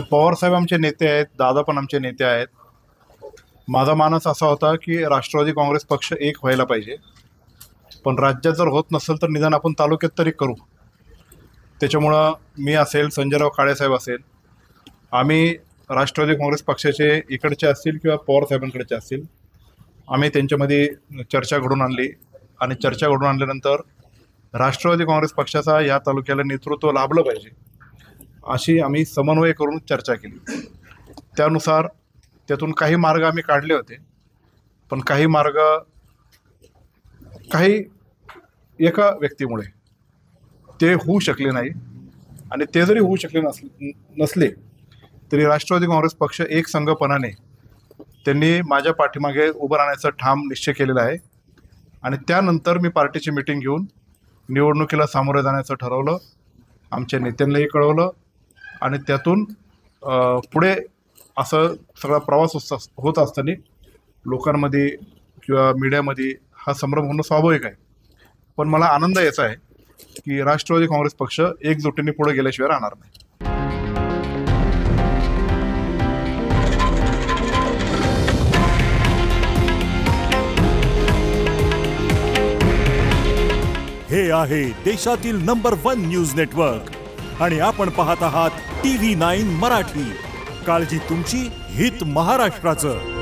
पवारसाहेब आमचे नेते आहेत, दादा पण आमचे नेते आहेत। माझा मानस असा होता की राष्ट्रवादी काँग्रेस पक्ष एक व्हायला पाहिजे, पण राज्यात जर होत नसेल तर निदान आपण तालुक्यात तरी करू। त्याच्यामुळे मी असेल, संजयराव काळे साहेब असेल, आम्ही राष्ट्रवादी काँग्रेस पक्षाचे इकडचे असतील किंवा पवारसाहेबांकडेचे असतील, आम्ही त्यांच्यामध्ये चर्चा घडून आणली आणि चर्चा घडून आणल्यानंतर राष्ट्रवादी काँग्रेस पक्षाचा या तालुक्याला नेतृत्व लाभलं पाहिजे अशी आम्ही समन्वय करून चर्चा केली। त्यानुसार त्यातून काही मार्ग आम्ही काढले होते, पण काही मार्ग काही एका व्यक्तीमुळे ते होऊ शकले नाही आणि ते जरी होऊ शकले नसले तरी राष्ट्रवादी काँग्रेस पक्ष एक संघपणाने त्यांनी माझ्या पाठीमागे उभं राहण्याचा ठाम निश्चय केलेला आहे आणि त्यानंतर मी पार्टीची मीटिंग घेऊन निवडणुकीला सामोरे जाण्याचं ठरवलं। आमच्या नेत्यांनाही कळवलं आणि त्यातून पुढे असं सगळा प्रवास होत असताना लोकांमध्ये किंवा मीडियामध्ये हा संभ्रम होणं स्वाभाविक आहे, पण मला आनंद याचा आहे की राष्ट्रवादी काँग्रेस पक्ष एकजुटीने पुढे गेल्याशिवाय राहणार नाही। हे आहे देशातील नंबर 1 न्यूज नेटवर्क आणि आपण पाहत आहात TV9 मराठी। काळजी तुमची, हित महाराष्ट्राचं।